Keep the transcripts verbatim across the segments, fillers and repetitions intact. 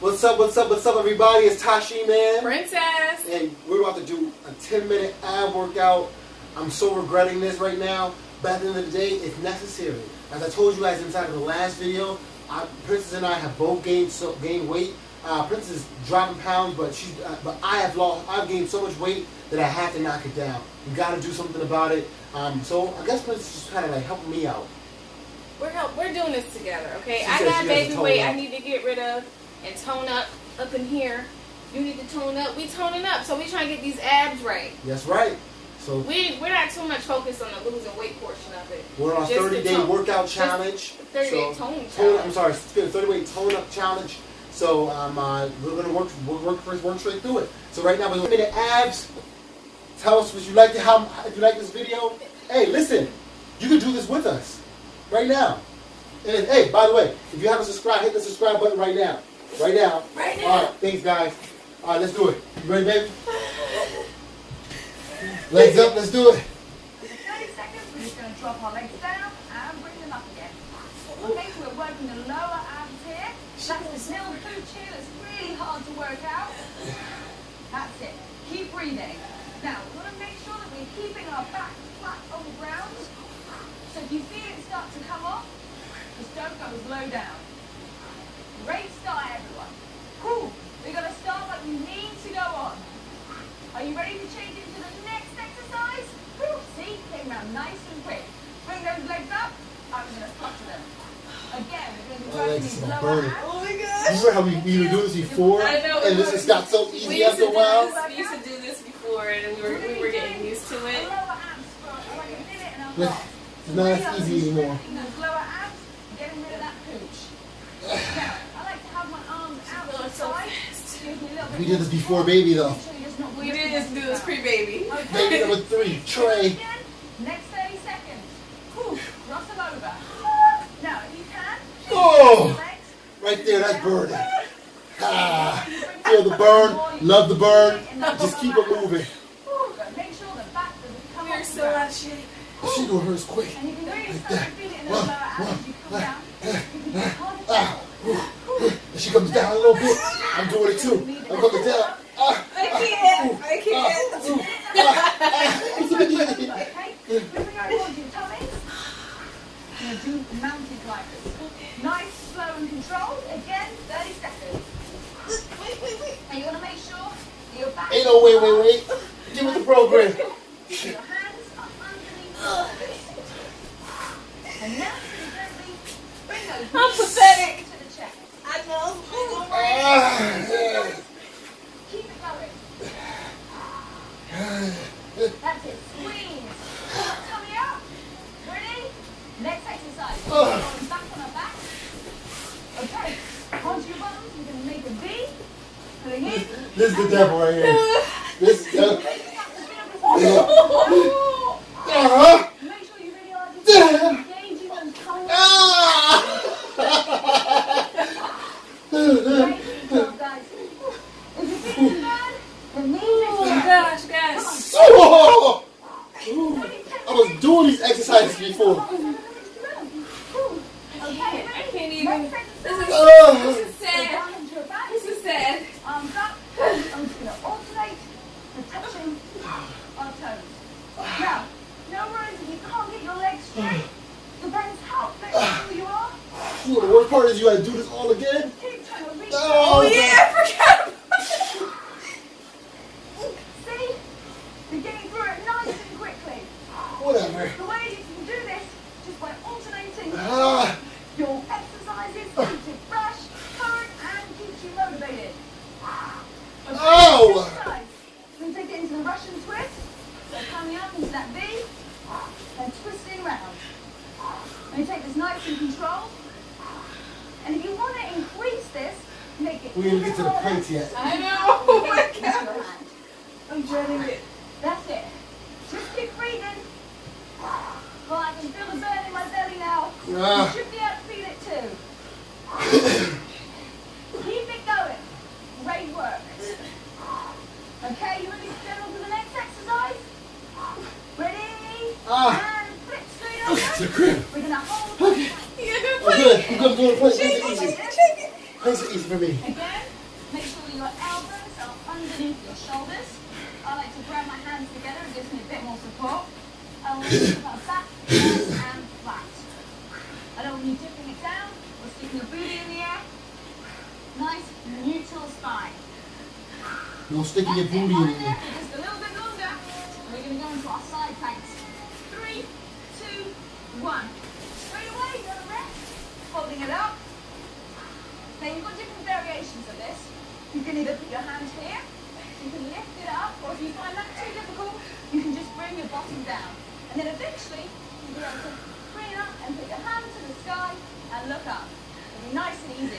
What's up, what's up, what's up, everybody? It's Tashi, man. Princess. And we're about to do a ten minute ab workout. I'm so regretting this right now, but at the end of the day, it's necessary. As I told you guys inside of the last video, I, Princess and I have both gained so, gained weight. Uh, Princess is dropping pounds, but she, uh, but I have lost, I've gained so much weight that I have to knock it down. You got to do something about it. Um, so I guess Princess is just kind of like helping me out. We're help, we're doing this together, okay? She I got baby weight up. I need to get rid of and tone up up in here. You need to tone up. We toning up, so we trying to get these abs right. That's right. So we we're not too much focused on the losing weight portion of it. We're on our thirty day workout challenge. thirty day tone challenge. I'm sorry, thirty day tone up challenge. So um, uh, we're gonna work work work first, work straight through it. So right now we're gonna minute abs. Tell us what you like to how if you like this video. Hey, listen, you can do this with us right now. And hey, by the way, if you haven't subscribed, hit the subscribe button right now. Right now. Right now. All right, thanks, guys. All right, let's do it. You ready, baby? Legs up, let's do it. thirty seconds, we're just going to drop our legs down and bring them up again. Okay, so we're working the lower abs here. That's the small pooch here that's really hard to work out. That's it. Keep breathing. Now, we want to make sure that we're keeping our back flat on the ground. So if you feel it start to come off, just don't go as low down. Great start, everyone. Cool. We're going to start, but we need to go on. Are you ready to change into the next exercise? Woo. See? Came around nice and quick. Bring those legs up. I'm going to clutch them. Again, we're going to do these lower abs. Oh my gosh. Remember how we used to do this before? I know. And this just got so easy after a while. We used to do this before, and we were, we were getting used to it. Lower abs for like a minute and a half. It's not as easy anymore. Those lower abs, getting rid of that pooch. Now, we did this before baby, though. We did this do this pre-baby. Okay. Baby number three, Trey. Next thirty seconds. Cool. Rustle over. Now, if you can. Oh! Right there, that's burning. Ah, feel the burn. Love the burn. Just keep it moving. Make sure the back doesn't come off. So out of shape. She doing hers quick. And you can really start to feel it in the lower abs as you come down. You can hold it down. She comes down a little bit. I'm doing it too. I'm coming down. Ah, I can't. Ah, I can't. Ah, ooh, ah, ah. Okay. We're going towards your tummies. We're going to do mountain climbers. Nice, slow, and controlled. Again, thirty seconds. Wait, wait, wait. And you want to make sure your back. Ain't no wait, wait, wait. Give it the program. Your hands are underneath your body. And now, gently bring those. I'm pathetic. I know. Oh, keep it going. That's it. Squeeze. Tummy up. Ready? Next exercise. Oh. Back on our back. Okay. Onto your bottoms. You're going to make a V. Pulling in. This is the devil right here. This is the devil. Uh-huh. Make sure you realize you're engaging and coming up. Ah! Right, twelve, guys. If you feel the burn, the knee oh my gosh, guys. Oh, I was doing these exercises before. Okay, I can't even. This is, uh, this is sad. This is sad. Arms up. I'm just going to alternate the touching our toes. Now, no worries if you can't get your legs straight. The burns help. That's who you are. Ooh, the worst part is you got to do this all again. Oh, oh yeah, I forgot about it. See? You're getting through it nice and quickly. Whatever. The way you can do this is just by alternating ah. your exercises, keeps you fresh, current, and keeps you motivated. Okay, oh! We're going to take it into the Russian twist. So coming up into that V, and twisting round. And you take this nice and controlled. And if you want to increase this, make it. We didn't get to the plate yet. I know. Oh my God. I'm dreading it. That's it. Just keep breathing. Well, I can feel the burn in my belly now. Ah. You should be able to feel it too. Keep it going. Great work. Okay, you ready to get on to the next exercise? Ready? Ah. And flip straight over. It's a grip. We're gonna hold. Okay. I'm good. I'm good. Shake it, shake it, shake it. That's easy for me. Again. Make sure your elbows are underneath your shoulders. I like to grab my hands together, it gives me a bit more support. I'll keep our back, nice and flat. I don't want you dipping it down or sticking your booty in the air. Nice, neutral spine. No sticking your booty in the air. Just a little bit longer. We're going to go into our side planks. Three, two, one. Straight away, you've got a rest. Holding it up. Now you've got different variations of this. You can either put your hand here, you can lift it up, or if you find that too difficult, you can just bring your bottom down. And then eventually, you'll be able to bring it up and put your hand to the sky and look up. It'll be nice and easy.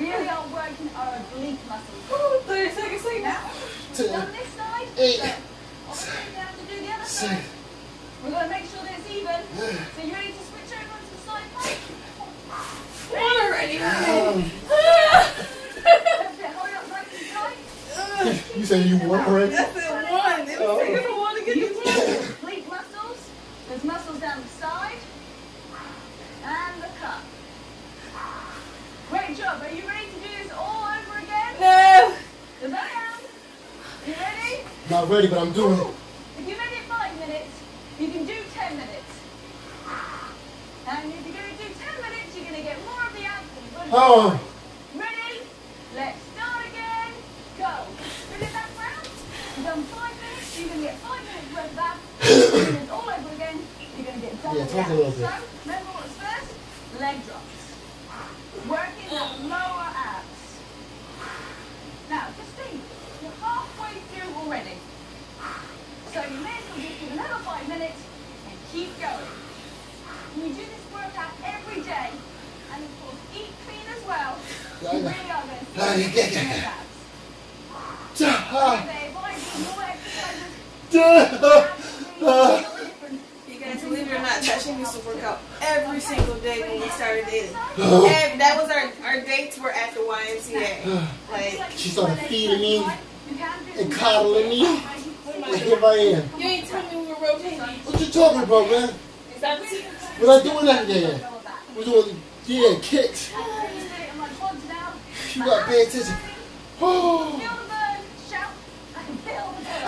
Really are working our oblique muscles. Oh, thirty seconds later. Now, we've done this side, so obviously we have to do the other side. We've got to make sure that it's even. So you ready to switch over onto the side plank? One already. Um. You said you won already? Yes, it won. It was taking a while to get you to complete muscles. There's muscles down the side and the cup. Great job. Are you ready to do this all over again? No. Because I am. You ready? Not ready, but I'm doing it. If you made it five minutes, you can do ten minutes. And if you're going to do ten minutes, you're going to get more of the action. Oh. Ready? Let's start again. Go. Bring it back round. You've done five minutes. You're going to get five minutes worth of that. You're going to do it all over again. You're going to get double yeah, down. So remember what's first? Leg drops. Working the lower abs. Now, just think, you're halfway through already. So you may as well just give another five minutes and keep going. And you do this workout every day, and of course, eat clean as well. You really are going to see your abs. So they avoid more exercises. You guys, believe it or not, Tasha used to work out every single day when we started dating. And that was our, our dates were after Y M C A. Like, she started feeding me and coddling me. And here I am. You ain't telling me we were rotating. What you talking about, man? We're not doing that again. We're doing, yeah, kicks. You gotta pay attention. Oh.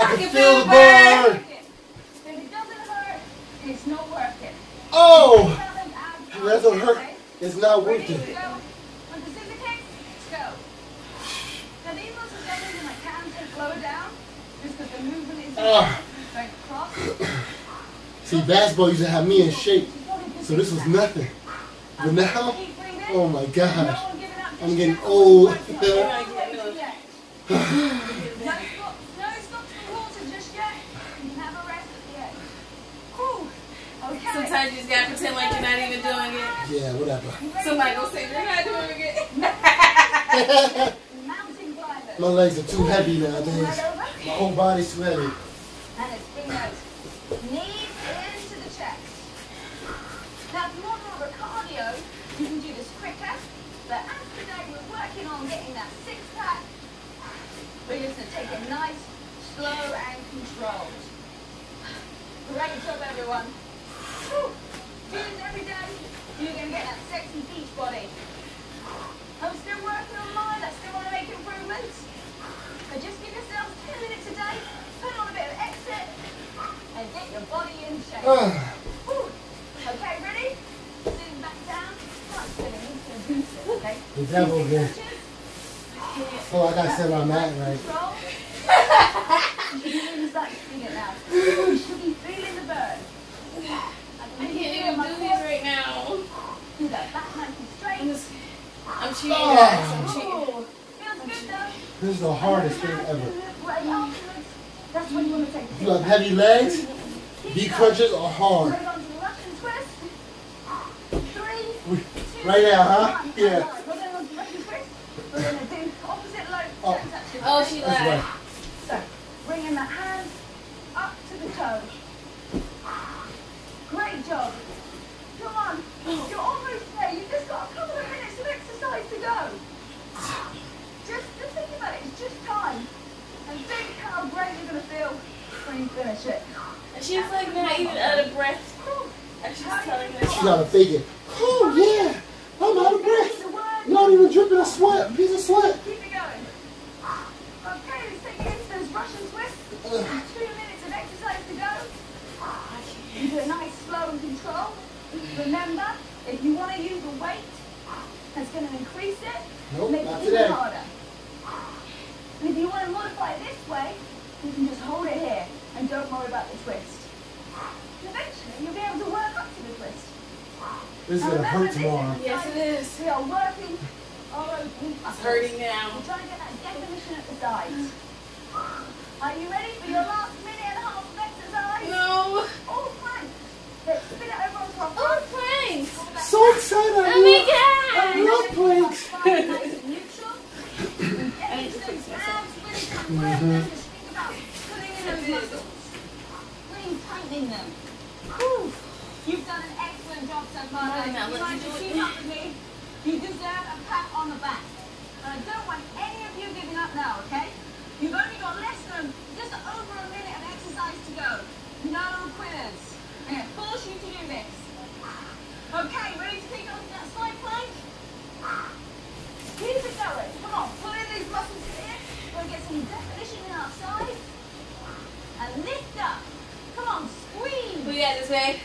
I can feel the burn. If it doesn't hurt, it's not worth it. Oh! If it doesn't hurt, it's not worth it. When this is the case, go. Now these muscles are moving like hands and lower down, just because the movement is going across. See, basketball used to have me in shape, so this was nothing. But now, oh my gosh, I'm getting old. No stops for water just yet. You can have a rest at the end. Cool. Okay. Sometimes you just gotta pretend like you're not even doing it. Yeah, whatever. Somebody gonna say you're not doing it. My legs are too heavy nowadays. My whole body's too heavy. And it's been knees into the chest. Now, if you want more of a cardio, you can do this quicker. But as today, we're working on getting that six pack. We're just going to take it nice, slow, and controlled. Great job, everyone. Woo. Do this every day. You're going to get that sexy beach body. I'm still working on mine. I still want to make improvements. But just give yourself ten minutes a day. Put on a bit of exercise. And get your body in shape. Okay, ready? Sitting back down. Okay. The devil again. Oh, I gotta sit on that right. You can even start seeing it now. You should be feeling the burn. I can't even do this right now. Do that back nice and straight. I'm cheating. I'm cheating. Feels good though. This is the hardest thing ever. That's when you want to take. If you have heavy legs, V crunches are hard. Right now, huh? Yeah. We're going to do opposite load. Oh, oh she left. Right. So, bringing the hands up to the toes. Great job. Come on. You're almost there. You've just got a couple of minutes of exercise to go. Just, just think about it. It's just time. And think how great you're going to feel when you finish it. And she's like not even out of breath. And she's telling me. She's out of figure. Oh, yeah. I'm out of breath. Not even dripping a sweat. Piece of sweat. Keep it going. today. Harder. And if you want to modify it this way, you can just hold it here and don't worry about the twist. And eventually, you'll be able to work up to the twist. This is going to hurt tomorrow. Yes, it is. We are working our own pieces. I'm hurting now. We're trying to get that definition at the sides. Are you ready for your last minute and a half of exercise? No. All planks. Let's spin it over onto our planks. All planks. So excited. I love, me I love planks. Nice and neutral. Get into those abs, really tight work. Now just think about pulling in those muscles. Really tightening them. Whew. You've done an excellent job so far. Guys. If you'd like to team up with me, you deserve a pat on the back. And I don't want any of you giving up now, okay? You've only got less than just over a minute of exercise to go. No quitters. I'm going to force you to do this. Okay, ready to take on that side plank? Keep it going. Come on, pull in these muscles here. We're going to get some definition in our sides. And lift up. Come on, squeeze. We got this way.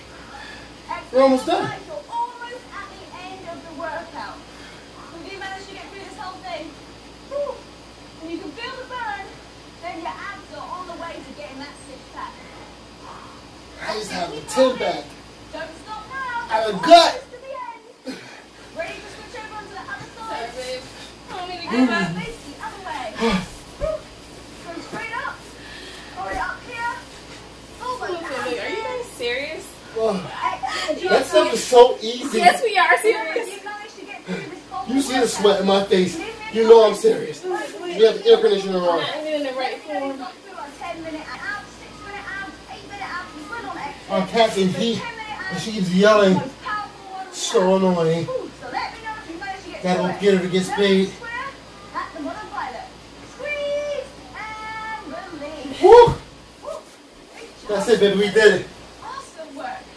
We're almost done. Right, you're almost at the end of the workout. If you manage to get through this whole thing, whew, and you can feel the burn, then your abs are on the way to getting that six pack. I just have a ten back. Don't stop now. I have a gut. To the end. Ready to switch over onto the other side? Sorry, I need to go back. Face the other way. Go straight up. Hold it up here. Oh my God. Are you guys serious? Whoa. That stuff is so easy. Yes, we are serious. You see the sweat in my face. You know I'm serious. We have the air conditioner on. Our cat's in heat, and she keeps yelling. So annoying. That'll get her to get spayed. Woo! That's it, baby. We did it.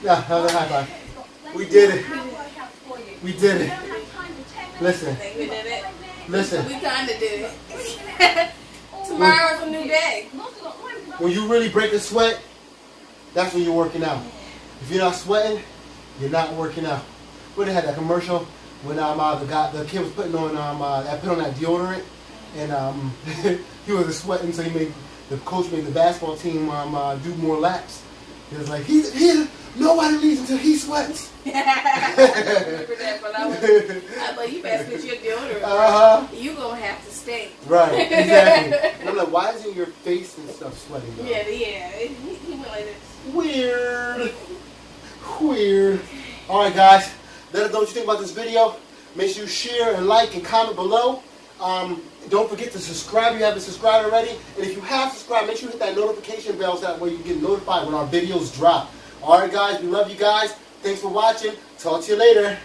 Yeah, have a high five. We did it. We did it. Listen. We did it. Listen. We kind of did it. Tomorrow's a new day. When you really break a sweat, that's when you're working out. If you're not sweating, you're not working out. We had that commercial when um, uh, the guy, the kid was putting on um, uh, put on that deodorant, and um, he was sweating, so he made the coach made the basketball team um, uh, do more laps. He was like, he's here. Nobody leaves until he sweats. I remember that, but I was, I was like, you better put your deodorant. Uh-huh. You gonna have to stink. Right, exactly. And I'm like, why isn't your face and stuff sweating though? Yeah, yeah. He, he went like this. Weird. Weird. All right, guys. Let us know what you think about this video. Make sure you share and like and comment below. Um, don't forget to subscribe if you haven't subscribed already. And if you have subscribed, make sure you hit that notification bell so that way you get notified when our videos drop. Alright guys, we love you guys. Thanks for watching. Talk to you later.